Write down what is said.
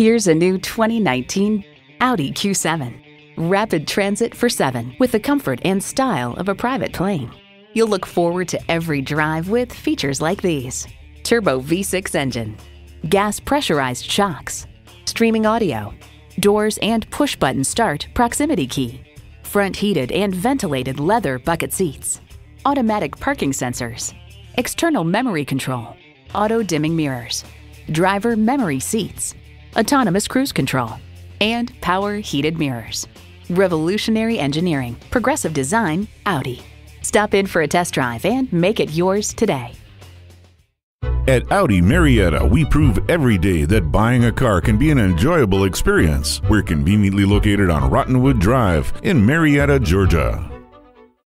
Here's a new 2019 Audi Q7. Rapid transit for seven with the comfort and style of a private plane. You'll look forward to every drive with features like these: turbo V6 engine, gas pressurized shocks, streaming audio, doors and push-button start proximity key, front heated and ventilated leather bucket seats, automatic parking sensors, external memory control, auto dimming mirrors, driver memory seats, autonomous cruise control, and power heated mirrors. Revolutionary engineering, progressive design, Audi. Stop in for a test drive and make it yours today. At Audi Marietta, we prove every day that buying a car can be an enjoyable experience. We're conveniently located on Rottenwood Drive in Marietta, Georgia.